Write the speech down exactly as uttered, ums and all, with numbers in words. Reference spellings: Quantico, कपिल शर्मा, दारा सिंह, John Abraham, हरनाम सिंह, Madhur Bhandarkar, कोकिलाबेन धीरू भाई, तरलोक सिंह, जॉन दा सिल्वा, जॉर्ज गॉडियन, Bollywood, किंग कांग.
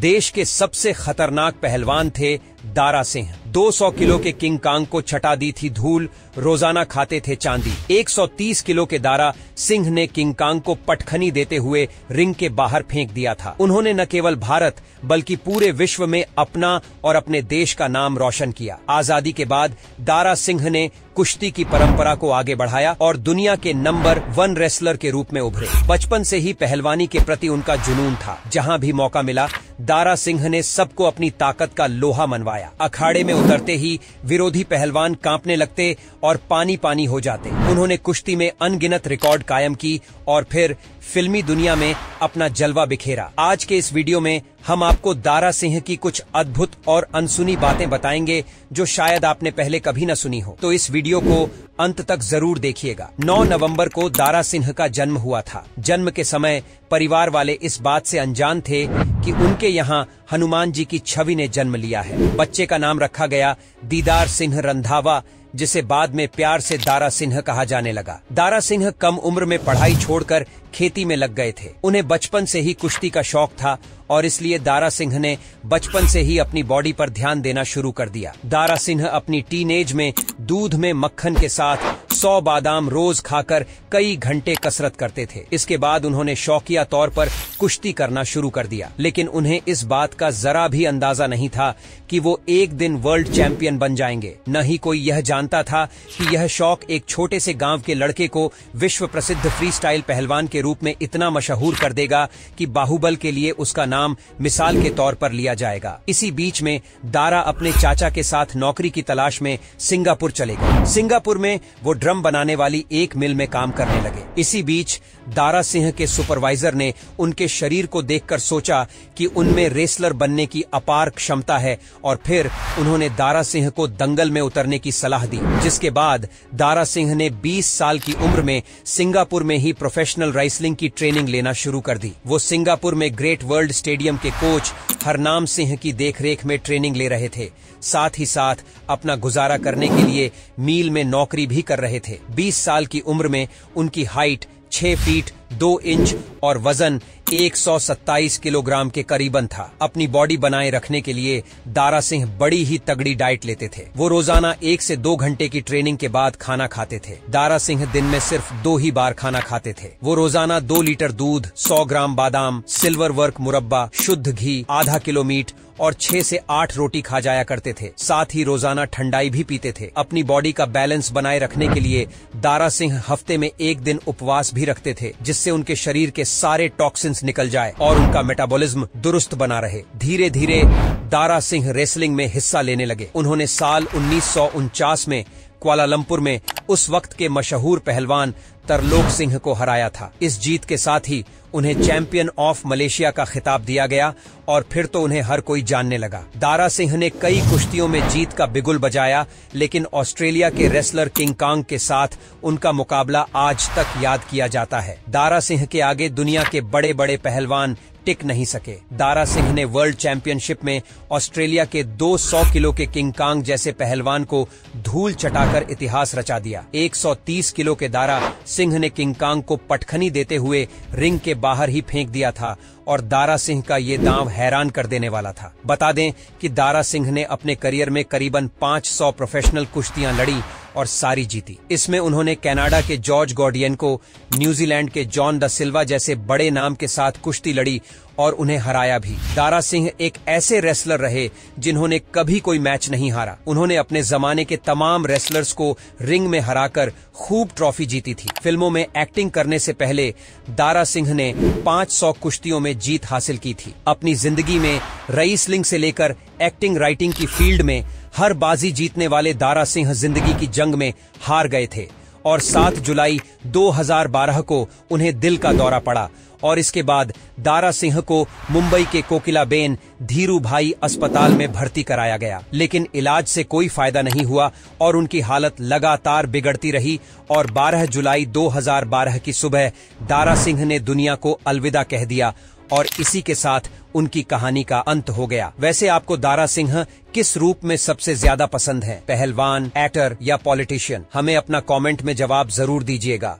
देश के सबसे खतरनाक पहलवान थे दारा सिंह। दो सौ किलो के किंग कांग को छटा दी थी धूल, रोजाना खाते थे चांदी। एक सौ तीस किलो के दारा सिंह ने किंग कांग को पटखनी देते हुए रिंग के बाहर फेंक दिया था। उन्होंने न केवल भारत बल्कि पूरे विश्व में अपना और अपने देश का नाम रोशन किया। आजादी के बाद दारा सिंह ने कुश्ती की परंपरा को आगे बढ़ाया और दुनिया के नंबर वन रेसलर के रूप में उभरे। बचपन से ही पहलवानी के प्रति उनका जुनून था। जहाँ भी मौका मिला दारा सिंह ने सबको अपनी ताकत का लोहा मनवाया। अखाड़े में उतरते ही विरोधी पहलवान कांपने लगते और पानी पानी हो जाते। उन्होंने कुश्ती में अनगिनत रिकॉर्ड कायम की और फिर फिल्मी दुनिया में अपना जलवा बिखेरा। आज के इस वीडियो में हम आपको दारा सिंह की कुछ अद्भुत और अनसुनी बातें बताएंगे जो शायद आपने पहले कभी न सुनी हो, तो इस वीडियो को अंत तक जरूर देखिएगा। नौ नवंबर को दारा सिंह का जन्म हुआ था। जन्म के समय परिवार वाले इस बात से अनजान थे कि उनके यहाँ हनुमान जी की छवि ने जन्म लिया है। बच्चे का नाम रखा गया दीदार सिंह रंधावा, जिसे बाद में प्यार से दारा सिंह कहा जाने लगा। दारा सिंह कम उम्र में पढ़ाई छोड़कर खेती में लग गए थे। उन्हें बचपन से ही कुश्ती का शौक था और इसलिए दारा सिंह ने बचपन से ही अपनी बॉडी पर ध्यान देना शुरू कर दिया। दारा सिंह अपनी टीनेज में दूध में मक्खन के साथ सौ बादाम रोज खाकर कई घंटे कसरत करते थे। इसके बाद उन्होंने शौकिया तौर पर कुश्ती करना शुरू कर दिया, लेकिन उन्हें इस बात का जरा भी अंदाजा नहीं था कि वो एक दिन वर्ल्ड चैंपियन बन जाएंगे। न ही कोई यह जानता था कि यह शौक एक छोटे से गाँव के लड़के को विश्व प्रसिद्ध फ्रीस्टाइल पहलवान के रूप में इतना मशहूर कर देगा कि बाहुबल के लिए उसका नाम मिसाल के तौर पर लिया जाएगा। इसी बीच में दारा अपने चाचा के साथ नौकरी की तलाश में सिंगापुर चले गए। सिंगापुर में वो ड्रम बनाने वाली एक मिल में काम करने लगे। इसी बीच दारा सिंह के सुपरवाइजर ने उनके शरीर को देखकर सोचा कि उनमें रेसलर बनने की अपार क्षमता है और फिर उन्होंने दारा सिंह को दंगल में उतरने की सलाह दी, जिसके बाद दारा सिंह ने बीस साल की उम्र में सिंगापुर में ही प्रोफेशनल रेसलिंग की ट्रेनिंग लेना शुरू कर दी। वो सिंगापुर में ग्रेट वर्ल्ड स्टेडियम के कोच हरनाम सिंह की देखरेख में ट्रेनिंग ले रहे थे। साथ ही साथ अपना गुजारा करने के लिए मील में नौकरी भी कर रहे थे। बीस साल की उम्र में उनकी हाइट छह फीट दो इंच और वजन एक सौ सत्ताईस किलोग्राम के करीबन था। अपनी बॉडी बनाए रखने के लिए दारा सिंह बड़ी ही तगड़ी डाइट लेते थे। वो रोजाना एक से दो घंटे की ट्रेनिंग के बाद खाना खाते थे। दारा सिंह दिन में सिर्फ दो ही बार खाना खाते थे। वो रोजाना दो लीटर दूध, सौ ग्राम बादाम, सिल्वर वर्क मुरब्बा, शुद्ध घी, आधा किलो मीट और छह से आठ रोटी खा जाया करते थे। साथ ही रोजाना ठंडाई भी पीते थे। अपनी बॉडी का बैलेंस बनाए रखने के लिए दारा सिंह हफ्ते में एक दिन उपवास भी रखते थे, जिससे उनके शरीर के सारे टॉक्सिन्स निकल जाए और उनका मेटाबॉलिज्म दुरुस्त बना रहे। धीरे धीरे दारा सिंह रेसलिंग में हिस्सा लेने लगे। उन्होंने साल उन्नीस सौ उनचास में क्वालालंपुर में उस वक्त के मशहूर पहलवान तरलोक सिंह को हराया था। इस जीत के साथ ही उन्हें चैंपियन ऑफ मलेशिया का खिताब दिया गया और फिर तो उन्हें हर कोई जानने लगा। दारा सिंह ने कई कुश्तियों में जीत का बिगुल बजाया, लेकिन ऑस्ट्रेलिया के रेसलर किंग कांग के साथ उनका मुकाबला आज तक याद किया जाता है। दारा सिंह के आगे दुनिया के बड़े बड़े पहलवान टिक नहीं सके। दारा सिंह ने वर्ल्ड चैंपियनशिप में ऑस्ट्रेलिया के दो सौ किलो के किंग कांग जैसे पहलवान को धूल चटाकर इतिहास रचा दिया। एक सौ तीस किलो के दारा सिंह ने किंग कांग को पटखनी देते हुए रिंग के बाहर ही फेंक दिया था और दारा सिंह का ये दांव हैरान कर देने वाला था। बता दें कि दारा सिंह ने अपने करियर में करीबन पाँच सौ प्रोफेशनल कुश्तियां लड़ी और सारी जीती। इसमें उन्होंने कनाडा के जॉर्ज गॉडियन को, न्यूजीलैंड के जॉन दा सिल्वा जैसे बड़े नाम के साथ कुश्ती लड़ी और उन्हें हराया भी। दारा सिंह एक ऐसे रेसलर रहे जिन्होंने कभी कोई मैच नहीं हारा। उन्होंने अपने जमाने के तमाम रेसलर्स को रिंग में हराकर खूब ट्रॉफी जीती थी। फिल्मों में एक्टिंग करने से पहले दारा सिंह ने पाँच सौ कुश्तियों में जीत हासिल की थी। अपनी जिंदगी में रेसलिंग से लेकर एक्टिंग, राइटिंग की फील्ड में हर बाजी जीतने वाले दारा सिंह जिंदगी की जंग में हार गए थे और सात जुलाई दो हज़ार बारह को उन्हें दिल का दौरा पड़ा और इसके बाद दारा सिंह को मुंबई के कोकिलाबेन धीरू भाई अस्पताल में भर्ती कराया गया, लेकिन इलाज से कोई फायदा नहीं हुआ और उनकी हालत लगातार बिगड़ती रही और बारह जुलाई दो हज़ार बारह की सुबह दारा सिंह ने दुनिया को अलविदा कह दिया और इसी के साथ उनकी कहानी का अंत हो गया। वैसे आपको दारा सिंह किस रूप में सबसे ज्यादा पसंद है, पहलवान, एक्टर या पॉलिटिशियन? हमें अपना कमेंट में जवाब जरूर दीजिएगा।